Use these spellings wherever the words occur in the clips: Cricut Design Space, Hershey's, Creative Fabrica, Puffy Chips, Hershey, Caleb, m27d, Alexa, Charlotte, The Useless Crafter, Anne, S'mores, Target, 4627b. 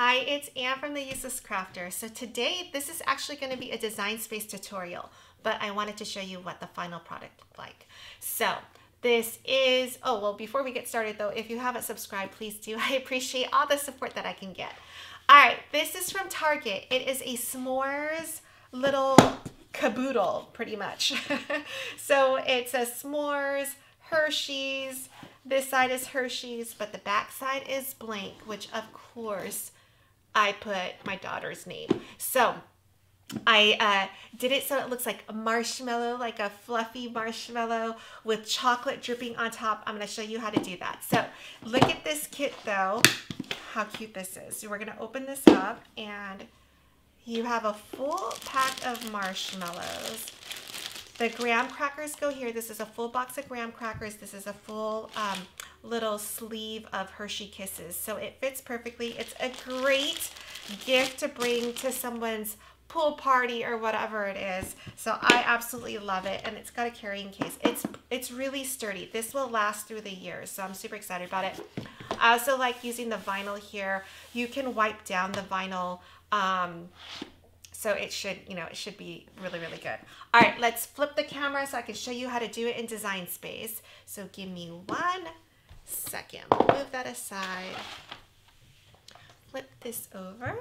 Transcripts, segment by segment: Hi, it's Anne from The Useless Crafter. So today, this is actually going to be a Design Space tutorial, but I wanted to show you what the final product looked like. So this is, oh, well, before we get started though, if you haven't subscribed, please do. I appreciate all the support that I can get. All right, this is from Target. It is a s'mores little caboodle, pretty much. So it says s'mores, Hershey's. This side is Hershey's, but the back side is blank, which of course I put my daughter's name. So I did it so it looks like a marshmallow, like a fluffy marshmallow with chocolate dripping on top. I'm going to show you how to do that. So look at this kit though, how cute this is. So we're going to open this up and you have a full pack of marshmallows. The graham crackers go here. This is a full box of graham crackers. This is a full little sleeve of Hershey Kisses. So it fits perfectly. It's a great gift to bring to someone's pool party or whatever it is. So I absolutely love it, and it's got a carrying case. It's really sturdy. This will last through the years, so I'm super excited about it. I also like using the vinyl here. You can wipe down the vinyl, so it should, you know, it should be really, really good. All right, let's flip the camera so I can show you how to do it in Design Space. So give me 1 second. Move that aside. Flip this over.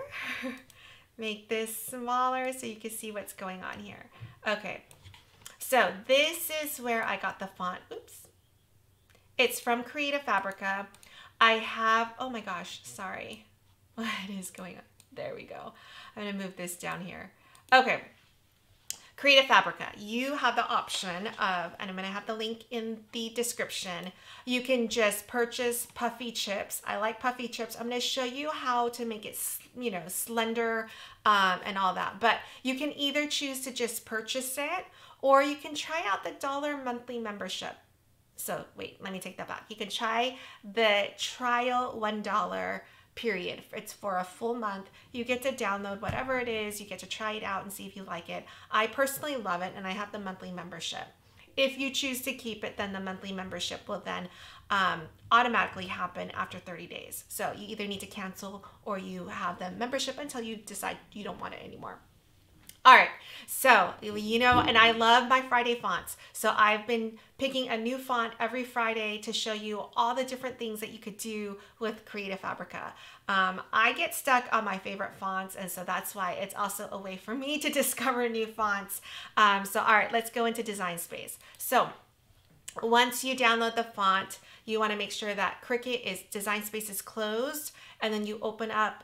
Make this smaller so you can see what's going on here. Okay, so this is where I got the font. Oops. It's from Creative Fabrica. I have, oh my gosh, sorry. What is going on? There we go. I'm gonna move this down here. Okay, Creative Fabrica. You have the option of, and I'm gonna have the link in the description. You can just purchase Puffy Chips. I like Puffy Chips. I'm gonna show you how to make it, you know, slender and all that. But you can either choose to just purchase it, or you can try out the $1 monthly membership. So wait, let me take that back. You can try the trial $1 period. It's for a full month. You get to download whatever it is. You get to try it out and see if you like it. I personally love it, and I have the monthly membership. If you choose to keep it, then the monthly membership will then automatically happen after 30 days. So you either need to cancel or you have the membership until you decide you don't want it anymore. All right, so, you know, and I love my Friday fonts. So I've been picking a new font every Friday to show you all the different things that you could do with Creative Fabrica. I get stuck on my favorite fonts, and so that's why it's also a way for me to discover new fonts. So all right, let's go into Design Space. So once you download the font, you wanna make sure that Design Space is closed, and then you open up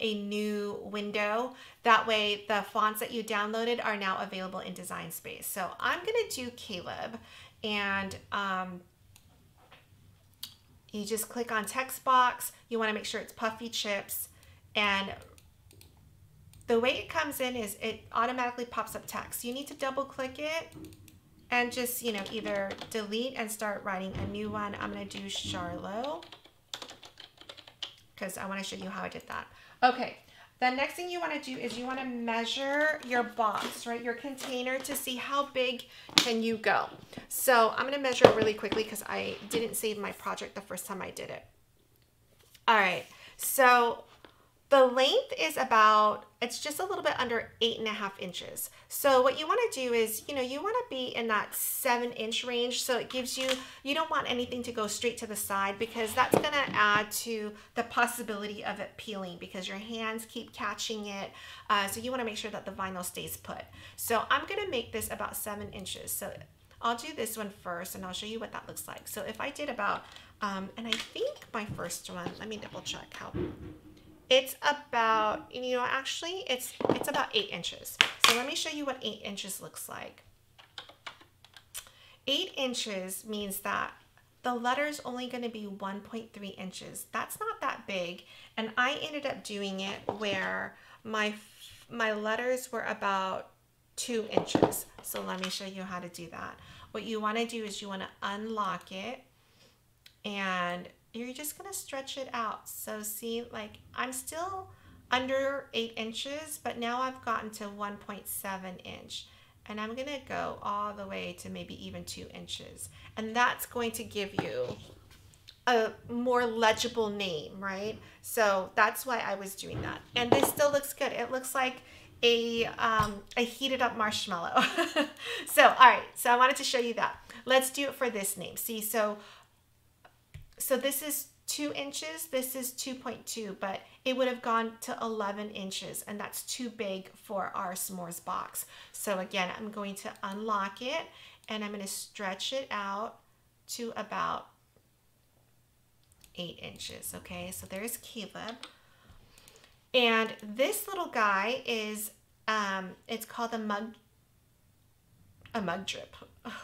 a new window. That way the fonts that you downloaded are now available in Design Space. So I'm gonna do Caleb, and you just click on text box. You wanna make sure it's Puffy Chips, and the way it comes in is it automatically pops up text. You need to double click it and just, you know, either delete and start writing a new one. I'm gonna do Charlotte, because I want to show you how I did that. Okay, the next thing you want to do is you want to measure your box, right? Your container, to see how big can you go. So I'm gonna measure really quickly because I didn't save my project the first time I did it. All right, so the length is about, it's just a little bit under 8.5 inches. So what you want to do is, you know, you want to be in that 7-inch range. So it gives you, you don't want anything to go straight to the side, because that's going to add to the possibility of it peeling because your hands keep catching it. So you want to make sure that the vinyl stays put. So I'm going to make this about 7 inches. So I'll do this one first and I'll show you what that looks like. So if I did about, and I think my first one, let me double check how. It's about, you know, actually it's about 8 inches. So let me show you what 8 inches looks like. 8 inches means that the letter's only going to be 1.3 inches. That's not that big. And I ended up doing it where my letters were about 2 inches. So let me show you how to do that. What you want to do is you want to unlock it, and you're just gonna stretch it out. So see, like I'm still under 8 inches, but now I've gotten to 1.7 inch, and I'm gonna go all the way to maybe even 2 inches. And that's going to give you a more legible name, right? So that's why I was doing that. And this still looks good. It looks like a heated up marshmallow. So, all right, so I wanted to show you that. Let's do it for this name. See, so this is 2 inches, this is 2.2, but it would have gone to 11 inches, and that's too big for our s'mores box. So again, I'm going to unlock it, and I'm going to stretch it out to about 8 inches, okay? So there's Caleb. And this little guy is, it's called a mug drip.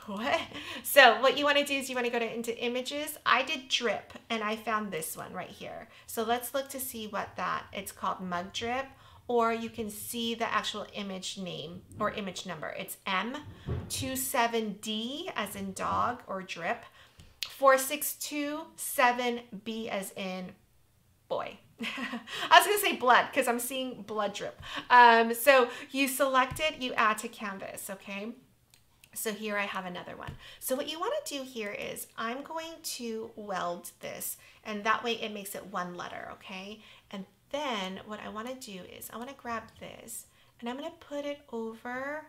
What? So what you want to do is you want to go into images. I did drip and I found this one right here. So let's look to see what that, it's called mug drip, or you can see the actual image name or image number. It's m27d as in dog or drip, 4627b as in boy. I was going to say blood because I'm seeing blood drip. So you select it, you add to canvas, okay? So here I have another one. So what you want to do here is I'm going to weld this, and that way it makes it one letter, okay? And then what I want to do is I want to grab this and I'm going to put it over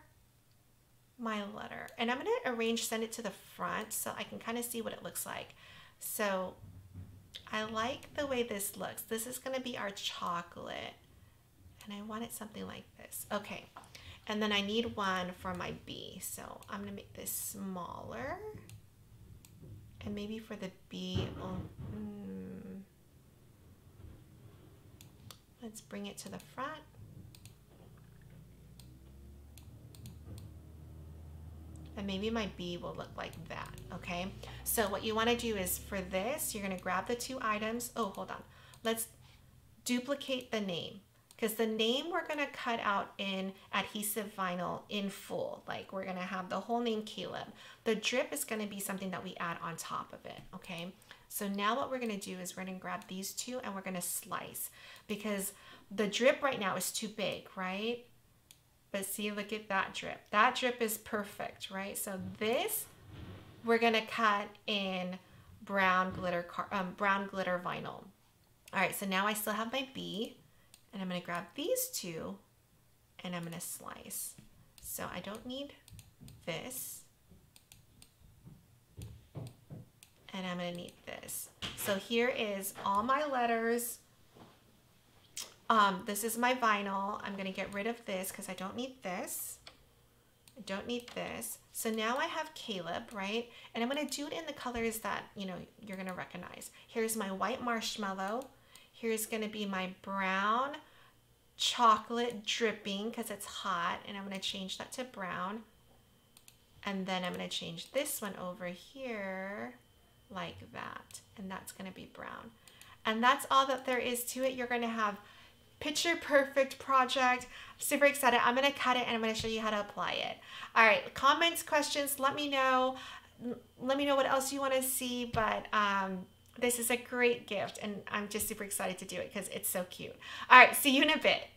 my letter, and I'm going to send it to the front so I can kind of see what it looks like. So I like the way this looks. This is going to be our chocolate, and I want it something like this. Okay, and then I need one for my B, so I'm going to make this smaller, and maybe for the B, let's bring it to the front. And maybe my B will look like that, okay? So what you want to do is for this, you're going to grab the two items. Oh, hold on. Let's duplicate the name, because the name we're going to cut out in adhesive vinyl in full. Like, we're going to have the whole name Caleb. The drip is going to be something that we add on top of it, okay? So now what we're going to do is we're going to grab these two and we're going to slice, because the drip right now is too big, right? But see, look at that drip. That drip is perfect, right? So this, we're gonna cut in brown glitter vinyl. All right, so now I still have my B, and I'm gonna grab these two, and I'm gonna slice. So I don't need this, and I'm gonna need this. So here is all my letters. This is my vinyl. I'm going to get rid of this because I don't need this. I don't need this. So now I have Caleb, right? And I'm going to do it in the colors that, you know, you're going to recognize. Here's my white marshmallow. Here's going to be my brown chocolate dripping because it's hot. And I'm going to change that to brown. And then I'm going to change this one over here like that. And that's going to be brown. And that's all that there is to it. You're going to have picture perfect project. I'm super excited. I'm going to cut it and I'm going to show you how to apply it. All right, comments, questions, let me know. Let me know what else you want to see, but this is a great gift and I'm just super excited to do it because it's so cute. All right, see you in a bit.